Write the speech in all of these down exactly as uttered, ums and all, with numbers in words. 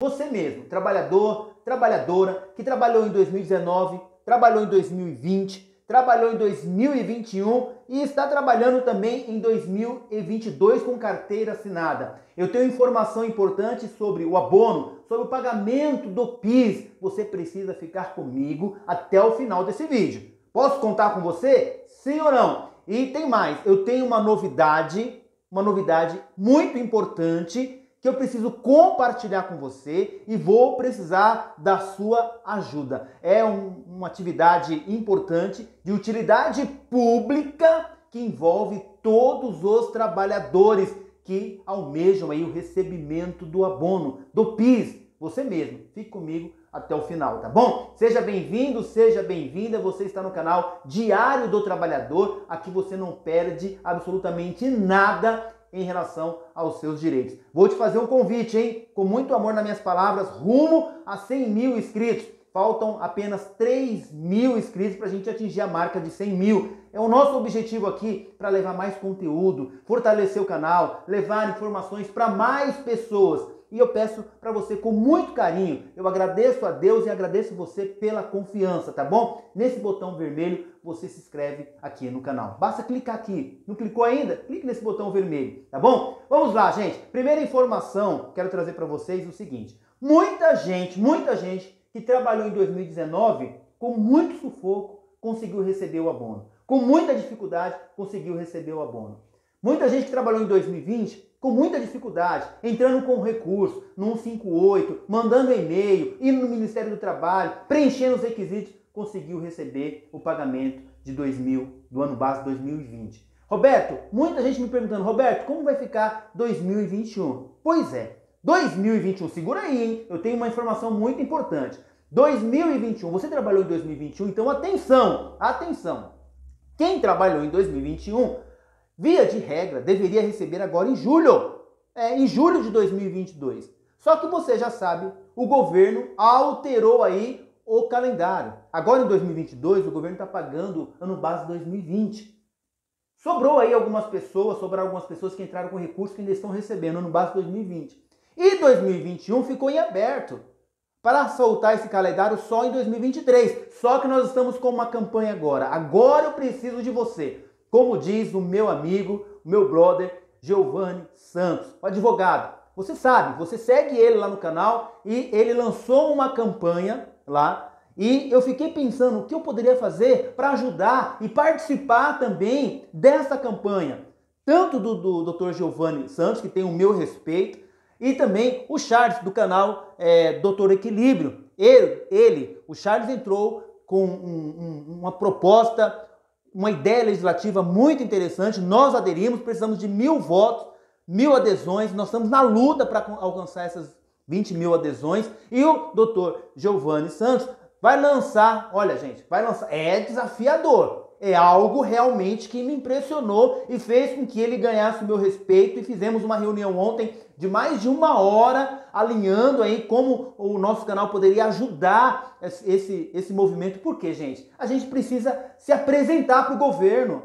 Você mesmo, trabalhador, trabalhadora, que trabalhou em dois mil e dezenove, trabalhou em dois mil e vinte, trabalhou em dois mil e vinte e um e está trabalhando também em dois mil e vinte e dois com carteira assinada. Eu tenho informação importante sobre o abono, sobre o pagamento do PIS. Você precisa ficar comigo até o final desse vídeo. Posso contar com você? Sim ou não? E tem mais, eu tenho uma novidade, uma novidade muito importante que eu preciso compartilhar com você e vou precisar da sua ajuda. É um, uma atividade importante de utilidade pública que envolve todos os trabalhadores que almejam aí o recebimento do abono, do PIS. Você mesmo, fique comigo até o final, tá bom? Seja bem-vindo, seja bem-vinda, você está no canal Diário do Trabalhador, aqui você não perde absolutamente nada em relação aos seus direitos. Vou te fazer um convite, hein? Com muito amor nas minhas palavras, rumo a cem mil inscritos. Faltam apenas três mil inscritos para a gente atingir a marca de cem mil. É o nosso objetivo aqui para levar mais conteúdo, fortalecer o canal, levar informações para mais pessoas. E eu peço para você com muito carinho, eu agradeço a Deus e agradeço você pela confiança, tá bom? Nesse botão vermelho você se inscreve aqui no canal. Basta clicar aqui. Não clicou ainda? Clique nesse botão vermelho, tá bom? Vamos lá, gente. Primeira informação, quero trazer para vocês o seguinte. Muita gente, muita gente que trabalhou em dois mil e dezenove com muito sufoco conseguiu receber o abono. Com muita dificuldade conseguiu receber o abono. Muita gente que trabalhou em dois mil e vinte com muita dificuldade, entrando com recurso no cento e cinquenta e oito, mandando e-mail, indo no Ministério do Trabalho, preenchendo os requisitos, conseguiu receber o pagamento de dois mil, do ano base dois mil e vinte. Roberto, muita gente me perguntando, Roberto, como vai ficar dois mil e vinte e um? Pois é, dois mil e vinte e um, segura aí, hein? Eu tenho uma informação muito importante. dois mil e vinte e um, você trabalhou em dois mil e vinte e um, então atenção, atenção. Quem trabalhou em dois mil e vinte e um... via de regra, deveria receber agora em julho, é, em julho de dois mil e vinte e dois. Só que você já sabe, o governo alterou aí o calendário. Agora em dois mil e vinte e dois, o governo está pagando ano base dois mil e vinte. Sobrou aí algumas pessoas, sobraram algumas pessoas que entraram com recurso que ainda estão recebendo ano base dois mil e vinte. E dois mil e vinte e um ficou em aberto para soltar esse calendário só em dois mil e vinte e três. Só que nós estamos com uma campanha agora. Agora eu preciso de você. Como diz o meu amigo, o meu brother, Giovani Santos, o advogado. Você sabe, você segue ele lá no canal e ele lançou uma campanha lá e eu fiquei pensando o que eu poderia fazer para ajudar e participar também dessa campanha. Tanto do, do doutor Giovani Santos, que tem o meu respeito, e também o Charles do canal é, Doutor Equilíbrio. Ele, ele, o Charles entrou com um, um, uma proposta... uma ideia legislativa muito interessante, nós aderimos, precisamos de mil votos, mil adesões, nós estamos na luta para alcançar essas vinte mil adesões e o doutor Giovani Santos vai lançar, olha gente, vai lançar, é desafiador, é algo realmente que me impressionou e fez com que ele ganhasse o meu respeito e fizemos uma reunião ontem de mais de uma hora alinhando aí como o nosso canal poderia ajudar esse, esse movimento. Por quê, gente? A gente precisa se apresentar para o governo.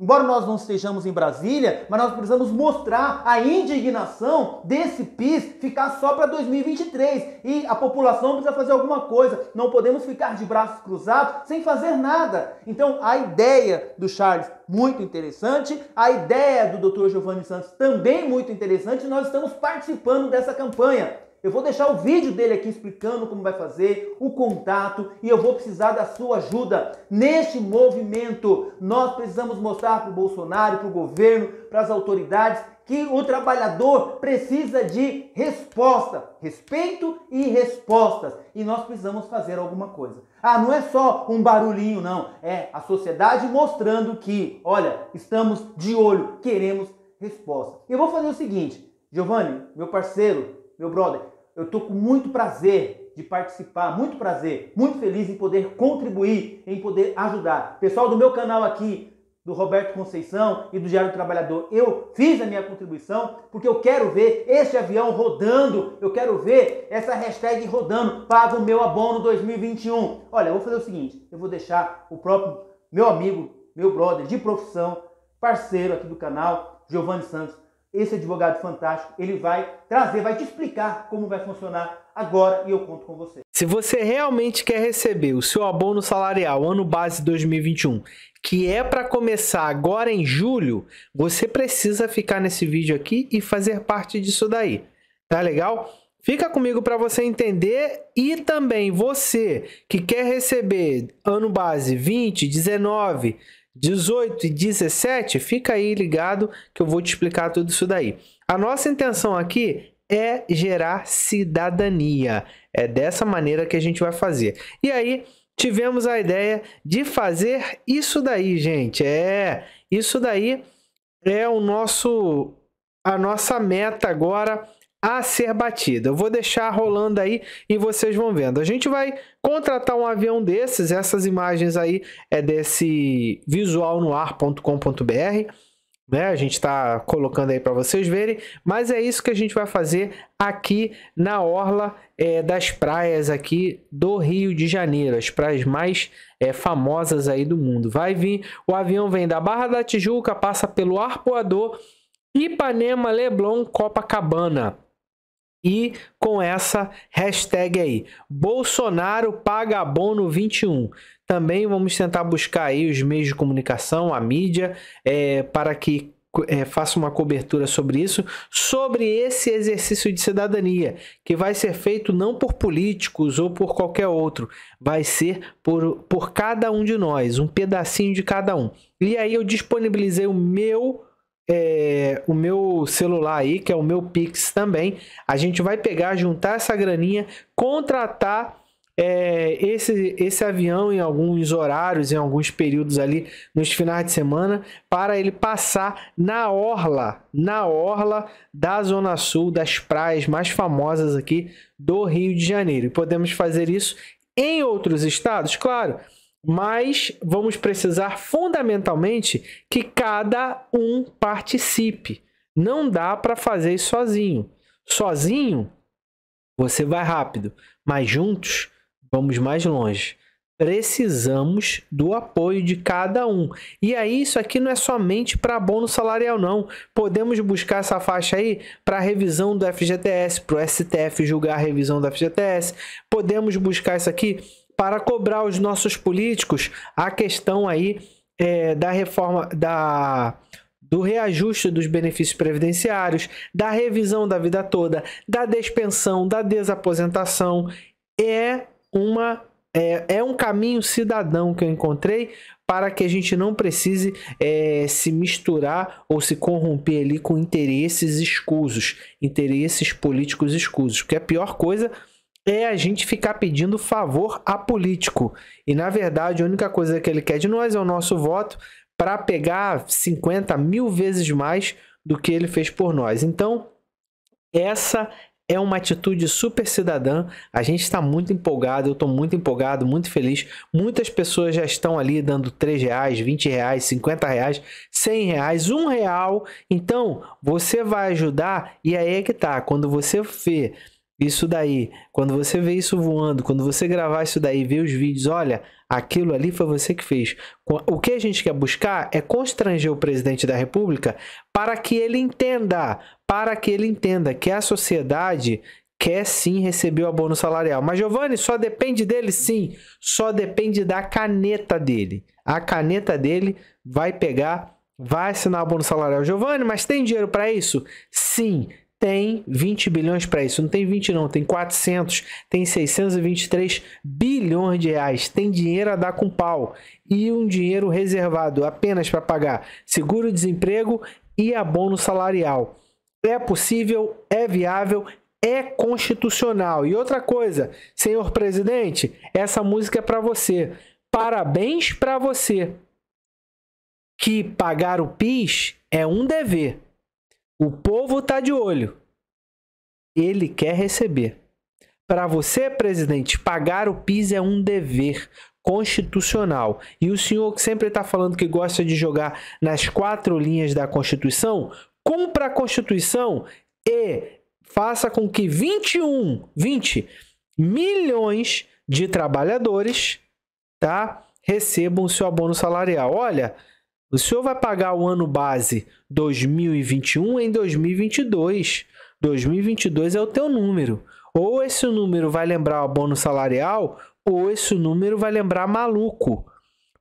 Embora nós não estejamos em Brasília, mas nós precisamos mostrar a indignação desse PIS ficar só para dois mil e vinte e três. E a população precisa fazer alguma coisa. Não podemos ficar de braços cruzados sem fazer nada. Então, a ideia do Charles, muito interessante. A ideia do doutor Giovani Santos, também muito interessante. Nós estamos participando dessa campanha. Eu vou deixar o vídeo dele aqui explicando como vai fazer, o contato, e eu vou precisar da sua ajuda neste movimento. Nós precisamos mostrar para o Bolsonaro, para o governo, para as autoridades, que o trabalhador precisa de resposta, respeito e respostas. E nós precisamos fazer alguma coisa. Ah, não é só um barulhinho, não. É a sociedade mostrando que, olha, estamos de olho, queremos resposta. Eu vou fazer o seguinte, Giovani, meu parceiro, meu brother, eu estou com muito prazer de participar, muito prazer, muito feliz em poder contribuir, em poder ajudar. Pessoal do meu canal aqui, do Roberto Conceição e do Diário do Trabalhador, eu fiz a minha contribuição porque eu quero ver este avião rodando, eu quero ver essa hashtag rodando, paga o meu abono dois mil e vinte e um. Olha, eu vou fazer o seguinte, eu vou deixar o próprio meu amigo, meu brother de profissão, parceiro aqui do canal, Giovani Santos, esse advogado fantástico, ele vai trazer, vai te explicar como vai funcionar agora e eu conto com você. Se você realmente quer receber o seu abono salarial ano base dois mil e vinte e um, que é para começar agora em julho, você precisa ficar nesse vídeo aqui e fazer parte disso daí. Tá legal? Fica comigo para você entender, e também você que quer receber ano base vinte, dezenove, dezoito e dezessete, fica aí ligado que eu vou te explicar tudo isso daí. A nossa intenção aqui é gerar cidadania. É dessa maneira que a gente vai fazer. E aí tivemos a ideia de fazer isso daí, gente. É, isso daí é o nosso a nossa meta agora a ser batida. Eu vou deixar rolando aí e vocês vão vendo. A gente vai contratar um avião desses. Essas imagens aí é desse visual no ar ponto com ponto br, né? A gente está colocando aí para vocês verem, mas é isso que a gente vai fazer aqui na orla é, das praias aqui do Rio de Janeiro, as praias mais é, famosas aí do mundo. Vai vir, o avião vem da Barra da Tijuca, passa pelo Arpoador, Ipanema, Leblon, Copacabana. E com essa hashtag aí, Bolsonaro Paga Abono vinte e um. Também vamos tentar buscar aí os meios de comunicação, a mídia, é, para que é, faça uma cobertura sobre isso, sobre esse exercício de cidadania, que vai ser feito não por políticos ou por qualquer outro, vai ser por, por cada um de nós, um pedacinho de cada um. E aí eu disponibilizei o meu... É, o meu celular aí, que é o meu Pix também. A gente vai pegar, juntar essa graninha, contratar é, esse, esse avião em alguns horários, em alguns períodos ali, nos finais de semana, para ele passar na orla, na orla da Zona Sul, das praias mais famosas aqui do Rio de Janeiro. E podemos fazer isso em outros estados, claro, mas vamos precisar fundamentalmente que cada um participe. Não dá para fazer isso sozinho. Sozinho, você vai rápido, mas juntos, vamos mais longe. Precisamos do apoio de cada um. E aí, isso aqui não é somente para abono salarial, não. Podemos buscar essa faixa aí para revisão do F G T S, para o S T F julgar a revisão do F G T S. Podemos buscar isso aqui para cobrar aos nossos políticos a questão aí é, da reforma, da, do reajuste dos benefícios previdenciários, da revisão da vida toda, da despensão, da desaposentação. É, uma, é, é um caminho cidadão que eu encontrei para que a gente não precise é, se misturar ou se corromper ali com interesses escusos, interesses políticos escusos, porque a pior coisa é a gente ficar pedindo favor a político. E, na verdade, a única coisa que ele quer de nós é o nosso voto para pegar cinquenta mil vezes mais do que ele fez por nós. Então, essa é uma atitude super cidadã. A gente está muito empolgado, eu estou muito empolgado, muito feliz. Muitas pessoas já estão ali dando três reais, vinte reais, cinquenta reais, cem reais, um real. Então, você vai ajudar, e aí é que tá. Quando você vê isso daí, quando você vê isso voando, quando você gravar isso daí, ver os vídeos, olha, aquilo ali foi você que fez. O que a gente quer buscar é constranger o presidente da República para que ele entenda, para que ele entenda que a sociedade quer sim receber o abono salarial. Mas, Giovani, só depende dele? Sim, só depende da caneta dele. A caneta dele vai pegar, vai assinar o abono salarial. Giovani, mas tem dinheiro para isso? Sim. Tem vinte bilhões para isso, não tem vinte não, tem quatrocentos, tem seiscentos e vinte e três bilhões de reais, tem dinheiro a dar com pau e um dinheiro reservado apenas para pagar seguro-desemprego e abono salarial. É possível, é viável, é constitucional. E outra coisa, senhor presidente, essa música é para você. Parabéns para você, que pagar o P I S é um dever. O povo está de olho. Ele quer receber. Para você, presidente, pagar o P I S é um dever constitucional. E o senhor que sempre está falando que gosta de jogar nas quatro linhas da Constituição, cumpra a Constituição e faça com que vinte milhões de trabalhadores, tá, recebam o seu abono salarial. Olha, o senhor vai pagar o ano base dois mil e vinte e um em dois mil e vinte e dois. dois mil e vinte e dois é o teu número. Ou esse número vai lembrar o abono salarial, ou esse número vai lembrar maluco.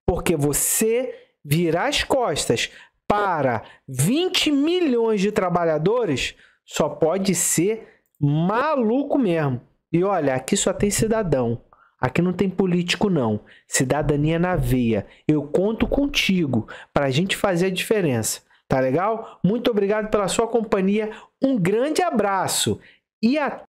Porque você virar as costas para vinte milhões de trabalhadores só pode ser maluco mesmo. E olha, aqui só tem cidadão. Aqui não tem político, não. Cidadania na veia. Eu conto contigo para a gente fazer a diferença. Tá legal? Muito obrigado pela sua companhia. Um grande abraço e até...